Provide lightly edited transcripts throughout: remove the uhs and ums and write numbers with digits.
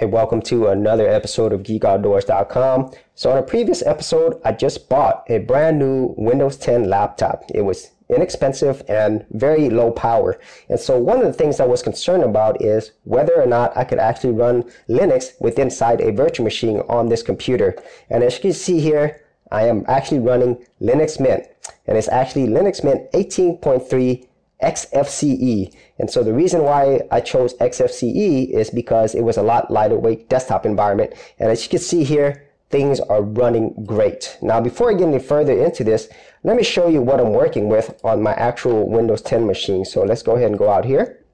and welcome to another episode of geekoutdoors.com. So in a previous episode, I just bought a brand new Windows 10 laptop. It was inexpensive and very low power. And so one of the things I was concerned about is whether or not I could actually run Linux with inside a virtual machine on this computer. And as you can see here, I am actually running Linux Mint. And it's actually Linux Mint 18.3 XFCE. And so the reason why I chose XFCE is because it was a lot lighter weight desktop environment. And as you can see here, things are running great. Now, before I get any further into this, let me show you what I'm working with on my actual Windows 10 machine. So let's go ahead and go out here.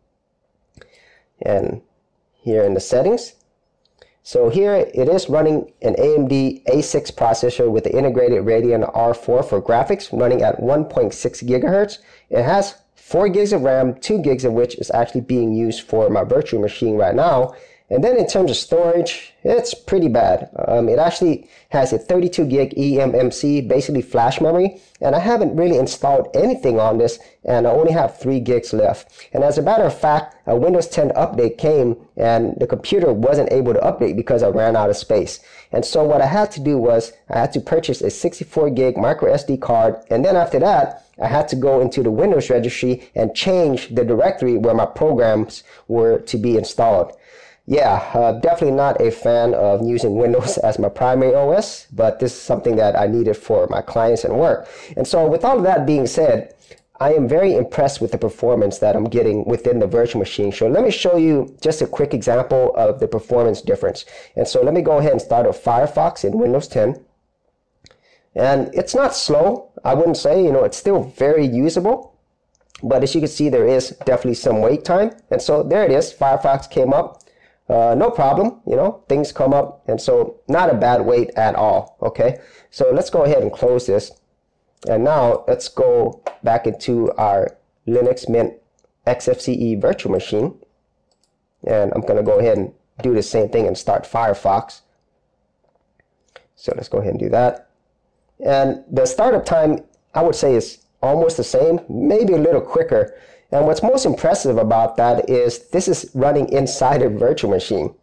And here in the settings. So here it is running an AMD A6 processor with the integrated Radeon R4 for graphics running at 1.6 gigahertz. It has 4 gigs of RAM, 2 gigs of which is actually being used for my virtual machine right now. And then in terms of storage, it's pretty bad. It actually has a 32 gig EMMC, basically flash memory, and I haven't really installed anything on this, and I only have 3 gigs left. And as a matter of fact, a Windows 10 update came, and the computer wasn't able to update because I ran out of space. And so what I had to do was, I had to purchase a 64 gig micro SD card, and then after that, I had to go into the Windows registry and change the directory where my programs were to be installed. Yeah, definitely not a fan of using Windows as my primary OS, but this is something that I needed for my clients and work. And so with all of that being said, I am very impressed with the performance that I'm getting within the virtual machine. So let me show you just a quick example of the performance difference. And so let me go ahead and start up Firefox in Windows 10. And it's not slow, I wouldn't say, you know, it's still very usable. But as you can see, there is definitely some wait time. And so there it is, Firefox came up. No problem, you know, things come up, and so not a bad wait at all, okay? So let's go ahead and close this. And now let's go back into our Linux Mint XFCE virtual machine. And I'm going to go ahead and do the same thing and start Firefox. So let's go ahead and do that. And the startup time, I would say, is almost the same, maybe a little quicker. And what's most impressive about that is this is running inside a virtual machine.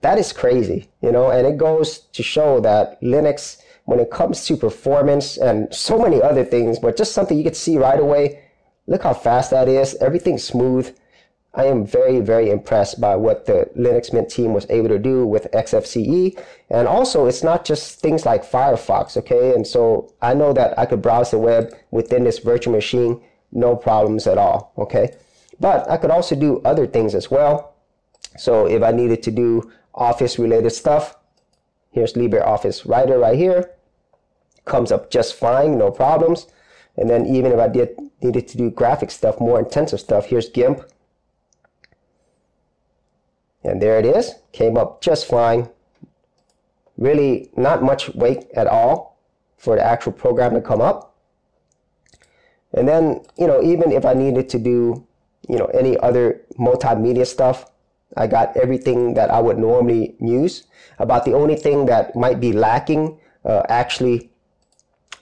That is crazy, you know, and it goes to show that Linux, when it comes to performance and so many other things, but just something you could see right away, look how fast that is, everything's smooth. I am very, very impressed by what the Linux Mint team was able to do with XFCE. And also, it's not just things like Firefox, okay? And so I know that I could browse the web within this virtual machine, no problems at all, okay? But I could also do other things as well. So if I needed to do Office-related stuff, here's LibreOffice Writer right here. Comes up just fine, no problems. And then even if I needed to do graphic stuff, more intensive stuff, here's GIMP. And there it is, came up just fine. Really not much wait at all for the actual program to come up. And then, you know, even if I needed to do, you know, any other multimedia stuff, I got everything that I would normally use. About the only thing that might be lacking actually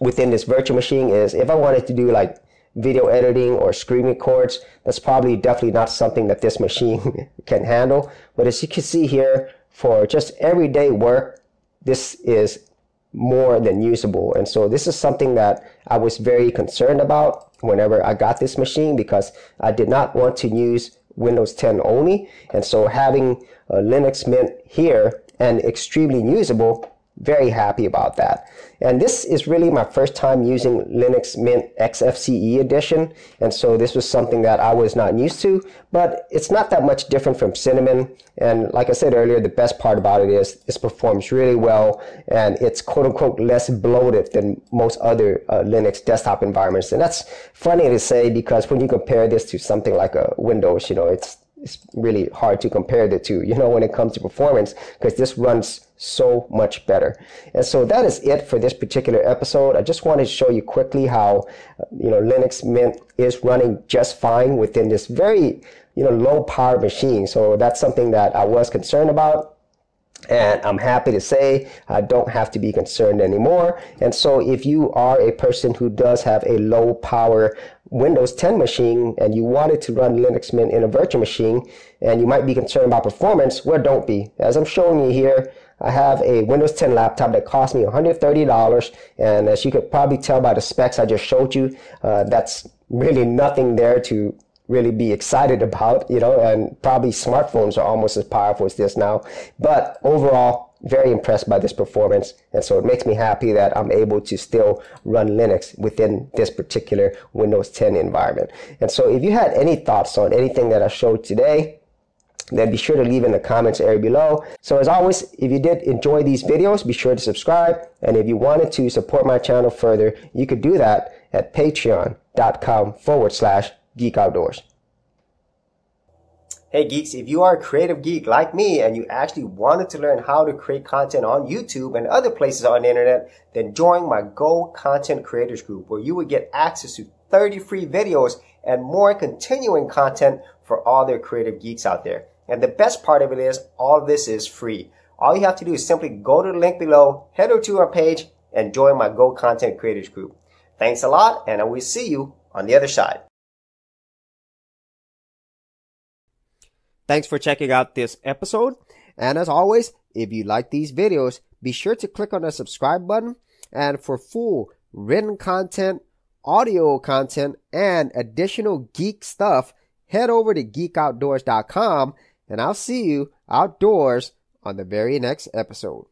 within this virtual machine is if I wanted to do like video editing or screen records, that's probably definitely not something that this machine can handle. But as you can see here, for just everyday work, this is more than usable. And so this is something that I was very concerned about whenever I got this machine, because I did not want to use Windows 10 only. And so having Linux Mint here and extremely usable, very happy about that. And this is really my first time using Linux Mint XFCE edition, and so this was something that I was not used to, but it's not that much different from Cinnamon. And like I said earlier, the best part about it is this performs really well, and it's quote-unquote less bloated than most other Linux desktop environments. And that's funny to say, because when you compare this to something like a Windows, you know, it's really hard to compare the two, you know, when it comes to performance, because this runs so much better. And so that is it for this particular episode. I just wanted to show you quickly how, you know, Linux Mint is running just fine within this very, you know, low power machine. So that's something that I was concerned about. And I'm happy to say I don't have to be concerned anymore. And so if you are a person who does have a low power Windows 10 machine and you wanted to run Linux Mint in a virtual machine and you might be concerned about performance, well, don't be. As I'm showing you here, I have a Windows 10 laptop that cost me $130, and as you could probably tell by the specs I just showed you, that's really nothing there to really be excited about, you know, and probably smartphones are almost as powerful as this now. But overall, very impressed by this performance, and so it makes me happy that I'm able to still run Linux within this particular Windows 10 environment. And so if you had any thoughts on anything that I showed today, then be sure to leave in the comments area below. So as always, if you did enjoy these videos, be sure to subscribe, and if you wanted to support my channel further, you could do that at patreon.com/geekoutdoors. Hey geeks, if you are a creative geek like me and you actually wanted to learn how to create content on YouTube and other places on the internet, then join my Go Content Creators group where you would get access to 30 free videos and more continuing content for all their creative geeks out there. And the best part of it is all of this is free. All you have to do is simply go to the link below, head over to our page, and join my Go Content Creators group. Thanks a lot, and I will see you on the other side. Thanks for checking out this episode, and as always, if you like these videos, be sure to click on the subscribe button, and for full written content, audio content, and additional geek stuff, head over to geekoutdoors.com, and I'll see you outdoors on the very next episode.